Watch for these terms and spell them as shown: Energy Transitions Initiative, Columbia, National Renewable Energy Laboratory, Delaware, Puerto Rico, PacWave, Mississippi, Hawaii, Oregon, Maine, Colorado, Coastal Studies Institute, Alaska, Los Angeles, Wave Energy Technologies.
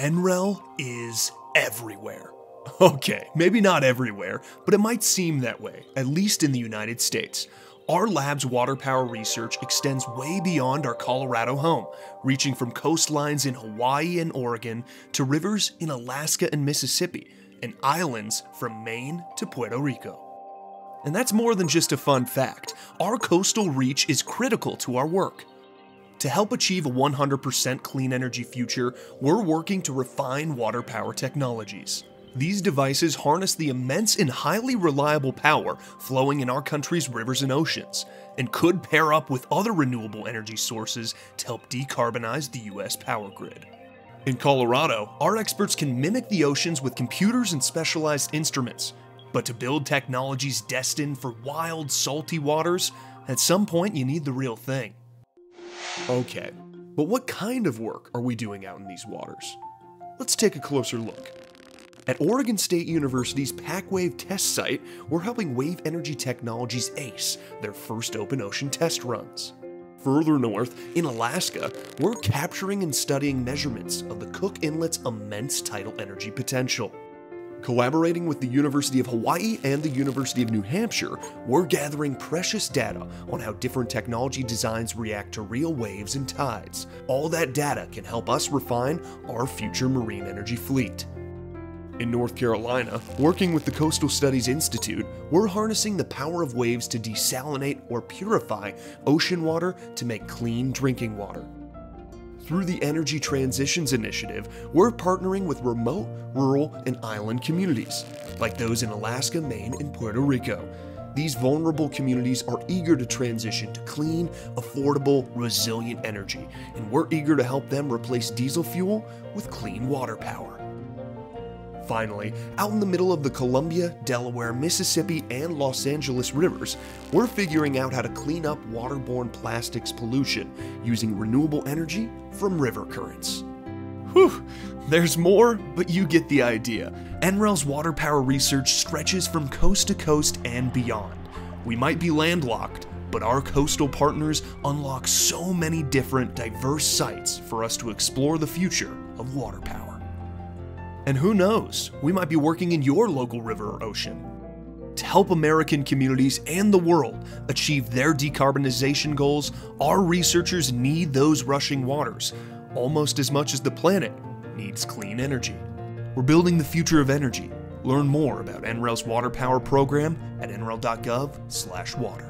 NREL is everywhere. Okay, maybe not everywhere, but it might seem that way, at least in the United States. Our lab's water power research extends way beyond our Colorado home, reaching from coastlines in Hawaii and Oregon to rivers in Alaska and Mississippi, and islands from Maine to Puerto Rico. And that's more than just a fun fact. Our coastal reach is critical to our work. To help achieve a 100% clean energy future, we're working to refine water power technologies. These devices harness the immense and highly reliable power flowing in our country's rivers and oceans, and could pair up with other renewable energy sources to help decarbonize the U.S. power grid. In Colorado, our experts can mimic the oceans with computers and specialized instruments. But to build technologies destined for wild, salty waters, at some point you need the real thing. Okay, but what kind of work are we doing out in these waters? Let's take a closer look. At Oregon State University's PacWave test site, we're helping Wave Energy Technologies ace their first open ocean test runs. Further north, in Alaska, we're capturing and studying measurements of the Cook Inlet's immense tidal energy potential. Collaborating with the University of Hawaii and the University of New Hampshire, we're gathering precious data on how different technology designs react to real waves and tides. All that data can help us refine our future marine energy fleet. In North Carolina, working with the Coastal Studies Institute, we're harnessing the power of waves to desalinate or purify ocean water to make clean drinking water. Through the Energy Transitions Initiative, we're partnering with remote, rural, and island communities, like those in Alaska, Maine, and Puerto Rico. These vulnerable communities are eager to transition to clean, affordable, resilient energy, and we're eager to help them replace diesel fuel with clean water power. Finally, out in the middle of the Columbia, Delaware, Mississippi, and Los Angeles rivers, we're figuring out how to clean up waterborne plastics pollution using renewable energy from river currents. Whew, there's more, but you get the idea. NREL's water power research stretches from coast to coast and beyond. We might be landlocked, but our coastal partners unlock so many different, diverse sites for us to explore the future of water power. And who knows, we might be working in your local river or ocean. To help American communities and the world achieve their decarbonization goals, our researchers need those rushing waters, almost as much as the planet needs clean energy. We're building the future of energy. Learn more about NREL's water power program at nrel.gov/water.